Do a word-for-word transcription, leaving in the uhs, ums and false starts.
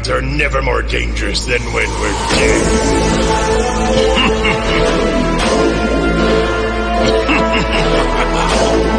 periods are never more dangerous than when we're dead.